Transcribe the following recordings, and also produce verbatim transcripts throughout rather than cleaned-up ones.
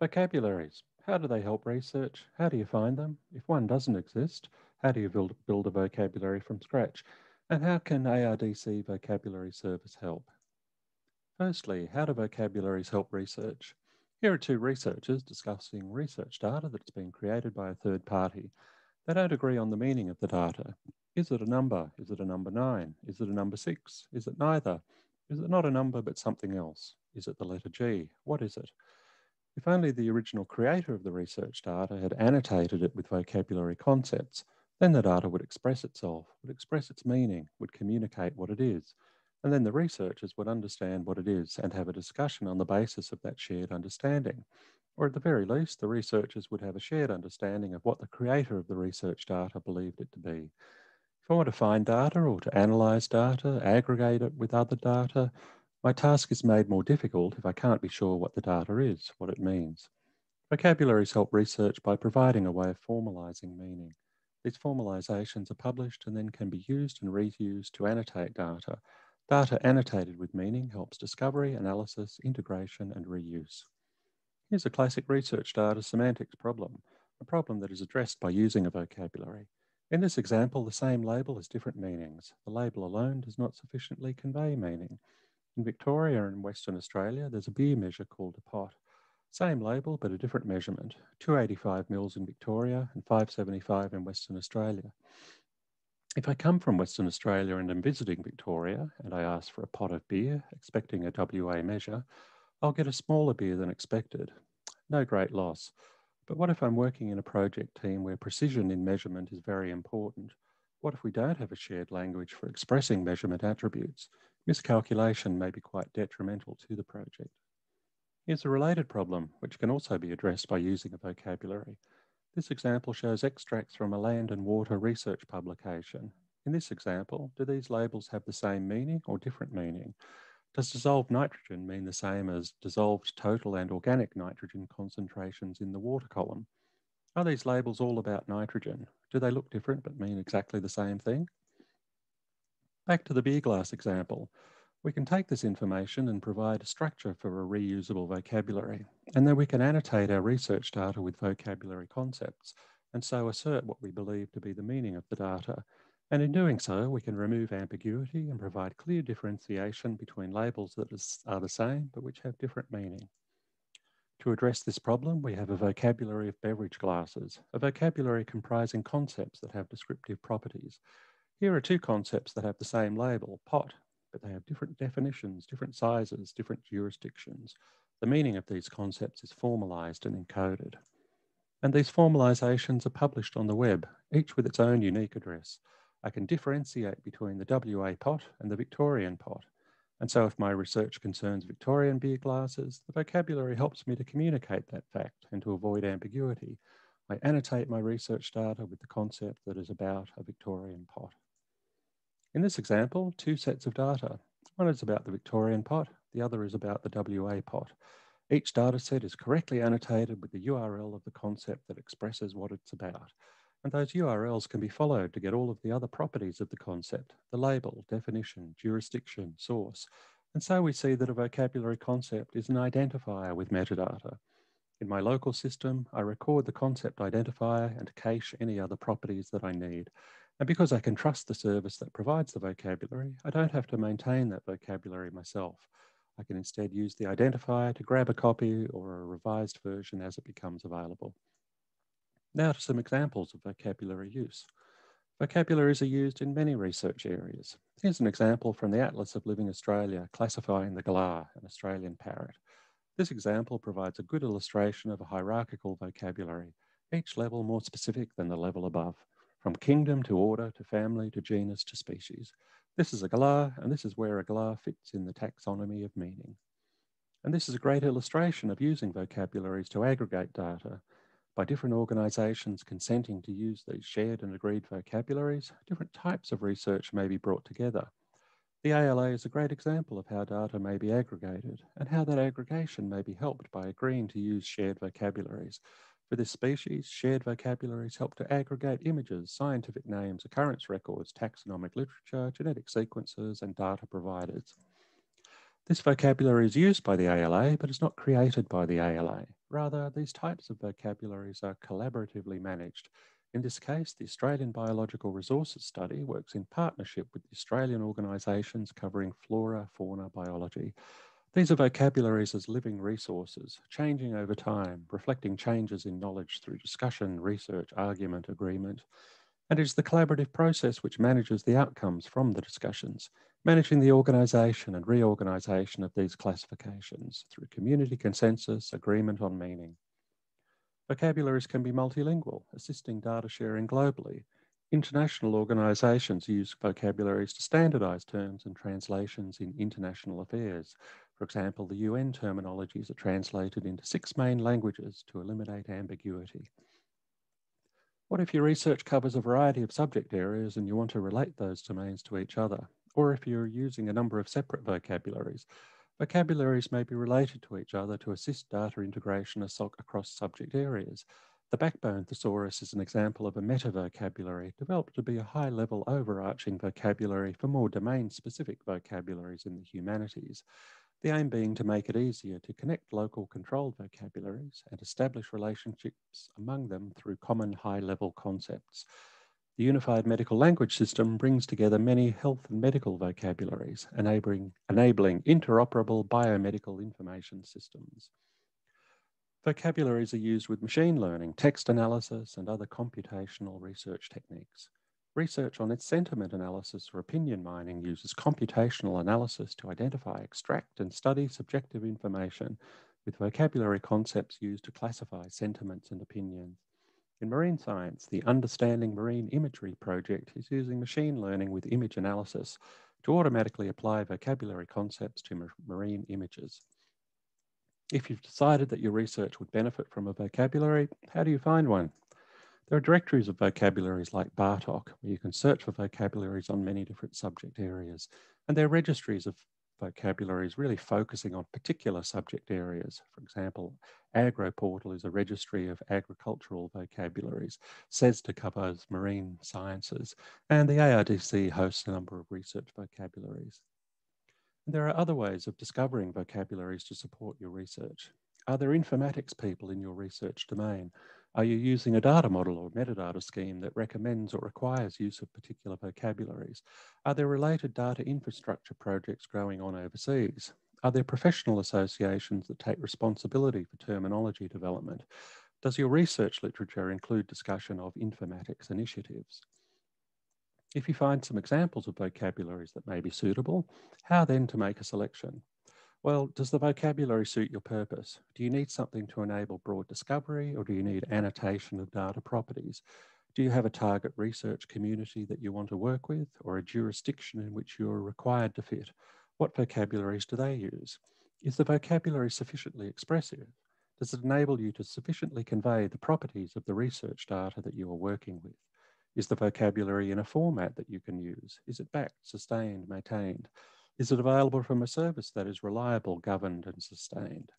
Vocabularies. How do they help research? How do you find them? If one doesn't exist, how do you build, build a vocabulary from scratch? And how can A R D C Vocabulary Service help? Firstly, how do vocabularies help research? Here are two researchers discussing research data that's been created by a third party. They don't agree on the meaning of the data. Is it a number? Is it a number nine? Is it a number six? Is it neither? Is it not a number but something else? Is it the letter G? What is it? If only the original creator of the research data had annotated it with vocabulary concepts, then the data would express itself, would express its meaning, would communicate what it is, and then the researchers would understand what it is and have a discussion on the basis of that shared understanding. Or at the very least, the researchers would have a shared understanding of what the creator of the research data believed it to be. If I want to find data or to analyse data, aggregate it with other data, my task is made more difficult if I can't be sure what the data is, what it means. Vocabularies help research by providing a way of formalising meaning. These formalisations are published and then can be used and reused to annotate data. Data annotated with meaning helps discovery, analysis, integration, and reuse. Here's a classic research data semantics problem, a problem that is addressed by using a vocabulary. In this example, the same label has different meanings. The label alone does not sufficiently convey meaning. In Victoria and Western Australia, there's a beer measure called a pot. Same label, but a different measurement. two eighty-five mils in Victoria and five seventy-five in Western Australia. If I come from Western Australia and am visiting Victoria, and I ask for a pot of beer, expecting a W A measure, I'll get a smaller beer than expected. No great loss. But what if I'm working in a project team where precision in measurement is very important? What if we don't have a shared language for expressing measurement attributes? Miscalculation may be quite detrimental to the project. Here's a related problem, which can also be addressed by using a vocabulary. This example shows extracts from a land and water research publication. In this example, do these labels have the same meaning or different meaning? Does dissolved nitrogen mean the same as dissolved total and organic nitrogen concentrations in the water column? Are these labels all about nitrogen? Do they look different but mean exactly the same thing? Back to the beer glass example. We can take this information and provide a structure for a reusable vocabulary, and then we can annotate our research data with vocabulary concepts, and so assert what we believe to be the meaning of the data. And in doing so, we can remove ambiguity and provide clear differentiation between labels that are the same but which have different meaning. To address this problem, we have a vocabulary of beverage glasses, a vocabulary comprising concepts that have descriptive properties. Here are two concepts that have the same label, pot, but they have different definitions, different sizes, different jurisdictions. The meaning of these concepts is formalized and encoded. And these formalizations are published on the web, each with its own unique address. I can differentiate between the W A pot and the Victorian pot. And so if my research concerns Victorian beer glasses, the vocabulary helps me to communicate that fact and to avoid ambiguity. I annotate my research data with the concept that is about a Victorian pot. In this example, two sets of data. One is about the Victorian pot, the other is about the W A pot. Each data set is correctly annotated with the U R L of the concept that expresses what it's about. And those U R Ls can be followed to get all of the other properties of the concept, the label, definition, jurisdiction, source. And so we see that a vocabulary concept is an identifier with metadata. In my local system, I record the concept identifier and cache any other properties that I need. And because I can trust the service that provides the vocabulary, I don't have to maintain that vocabulary myself. I can instead use the identifier to grab a copy or a revised version as it becomes available. Now to some examples of vocabulary use. Vocabularies are used in many research areas. Here's an example from the Atlas of Living Australia, classifying the galah, an Australian parrot. This example provides a good illustration of a hierarchical vocabulary, each level more specific than the level above, from kingdom to order, to family, to genus, to species. This is a galah, and this is where a galah fits in the taxonomy of meaning. And this is a great illustration of using vocabularies to aggregate data. By different organisations consenting to use these shared and agreed vocabularies, different types of research may be brought together. The A L A is a great example of how data may be aggregated and how that aggregation may be helped by agreeing to use shared vocabularies. For this species, shared vocabularies help to aggregate images, scientific names, occurrence records, taxonomic literature, genetic sequences, and data providers. This vocabulary is used by the A L A, but is not created by the A L A. Rather, these types of vocabularies are collaboratively managed. In this case, the Australian Biological Resources Study works in partnership with the Australian organisations covering flora, fauna, biology. These are vocabularies as living resources, changing over time, reflecting changes in knowledge through discussion, research, argument, agreement. And it's the collaborative process which manages the outcomes from the discussions, managing the organisation and reorganisation of these classifications through community consensus, agreement on meaning. Vocabularies can be multilingual, assisting data sharing globally. International organisations use vocabularies to standardise terms and translations in international affairs. For example, the U N terminologies are translated into six main languages to eliminate ambiguity. What if your research covers a variety of subject areas and you want to relate those domains to each other? Or if you're using a number of separate vocabularies? Vocabularies may be related to each other to assist data integration across subject areas. The Backbone Thesaurus is an example of a meta-vocabulary developed to be a high-level overarching vocabulary for more domain-specific vocabularies in the humanities. The aim being to make it easier to connect local controlled vocabularies and establish relationships among them through common high-level concepts. The Unified Medical Language System brings together many health and medical vocabularies, enabling, enabling interoperable biomedical information systems. Vocabularies are used with machine learning, text analysis, and other computational research techniques. Research on its sentiment analysis or opinion mining uses computational analysis to identify, extract, and study subjective information with vocabulary concepts used to classify sentiments and opinions. In marine science, the Understanding Marine Imagery Project is using machine learning with image analysis to automatically apply vocabulary concepts to marine images. If you've decided that your research would benefit from a vocabulary, how do you find one? There are directories of vocabularies like BARTOC, where you can search for vocabularies on many different subject areas. And there are registries of vocabularies really focusing on particular subject areas. For example, AgroPortal is a registry of agricultural vocabularies. CESTA covers marine sciences, and the A R D C hosts a number of research vocabularies. There are other ways of discovering vocabularies to support your research. Are there informatics people in your research domain? Are you using a data model or metadata scheme that recommends or requires use of particular vocabularies? Are there related data infrastructure projects going on overseas? Are there professional associations that take responsibility for terminology development? Does your research literature include discussion of informatics initiatives? If you find some examples of vocabularies that may be suitable, how then to make a selection? Well, does the vocabulary suit your purpose? Do you need something to enable broad discovery, or do you need annotation of data properties? Do you have a target research community that you want to work with, or a jurisdiction in which you are required to fit? What vocabularies do they use? Is the vocabulary sufficiently expressive? Does it enable you to sufficiently convey the properties of the research data that you are working with? Is the vocabulary in a format that you can use? Is it backed, sustained, maintained? Is it available from a service that is reliable, governed, and sustained?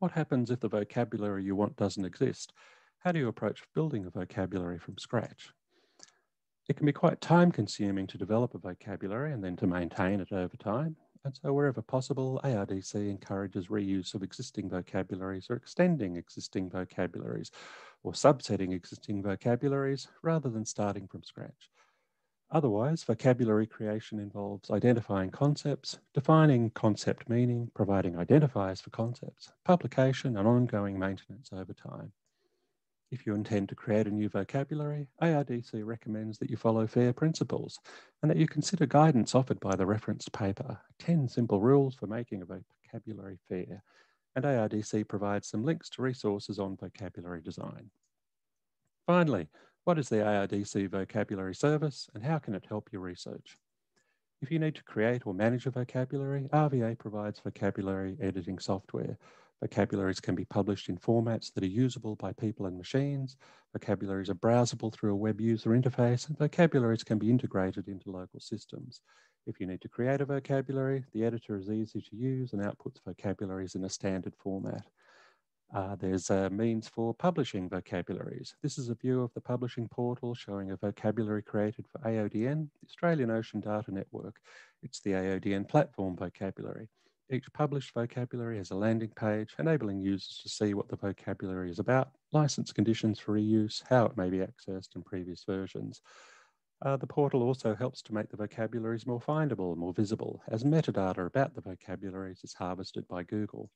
What happens if the vocabulary you want doesn't exist? How do you approach building a vocabulary from scratch? It can be quite time-consuming to develop a vocabulary and then to maintain it over time. And so wherever possible, A R D C encourages reuse of existing vocabularies or extending existing vocabularies or subsetting existing vocabularies rather than starting from scratch. Otherwise, vocabulary creation involves identifying concepts, defining concept meaning, providing identifiers for concepts, publication, and ongoing maintenance over time. If you intend to create a new vocabulary, A R D C recommends that you follow FAIR principles and that you consider guidance offered by the referenced paper, ten simple rules for making a vocabulary fair, and A R D C provides some links to resources on vocabulary design. Finally, what is the A R D C vocabulary service and how can it help your research? If you need to create or manage a vocabulary, R V A provides vocabulary editing software. Vocabularies can be published in formats that are usable by people and machines. Vocabularies are browsable through a web user interface, and vocabularies can be integrated into local systems. If you need to create a vocabulary, the editor is easy to use and outputs vocabularies in a standard format. Uh, there's a means for publishing vocabularies. This is a view of the publishing portal showing a vocabulary created for A O D N, the Australian Ocean Data Network. It's the A O D N platform vocabulary. Each published vocabulary has a landing page, enabling users to see what the vocabulary is about, license conditions for reuse, how it may be accessed in previous versions. Uh, the portal also helps to make the vocabularies more findable and more visible, as metadata about the vocabularies is harvested by Google.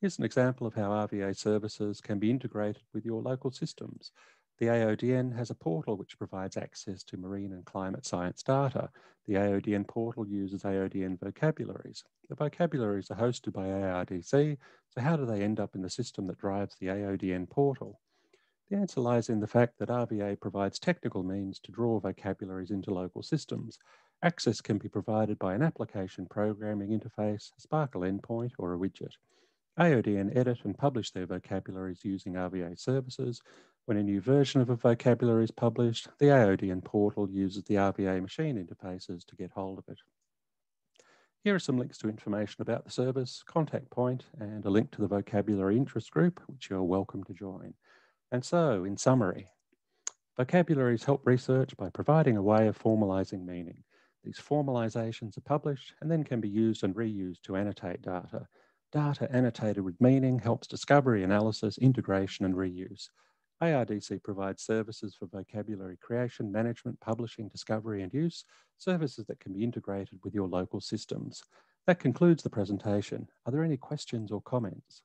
Here's an example of how R V A services can be integrated with your local systems. The A O D N has a portal which provides access to marine and climate science data. The A O D N portal uses A O D N vocabularies. The vocabularies are hosted by A R D C, so how do they end up in the system that drives the A O D N portal? The answer lies in the fact that R V A provides technical means to draw vocabularies into local systems. Access can be provided by an application programming interface, a SPARQL endpoint, or a widget. A O D N edit and publish their vocabularies using R V A services. When a new version of a vocabulary is published, the A O D N portal uses the R V A machine interfaces to get hold of it. Here are some links to information about the service, contact point, and a link to the vocabulary interest group, which you're welcome to join. And so, in summary, vocabularies help research by providing a way of formalizing meaning. These formalizations are published and then can be used and reused to annotate data. Data annotated with meaning helps discovery, analysis, integration, and reuse. A R D C provides services for vocabulary creation, management, publishing, discovery, and use, services that can be integrated with your local systems. That concludes the presentation. Are there any questions or comments?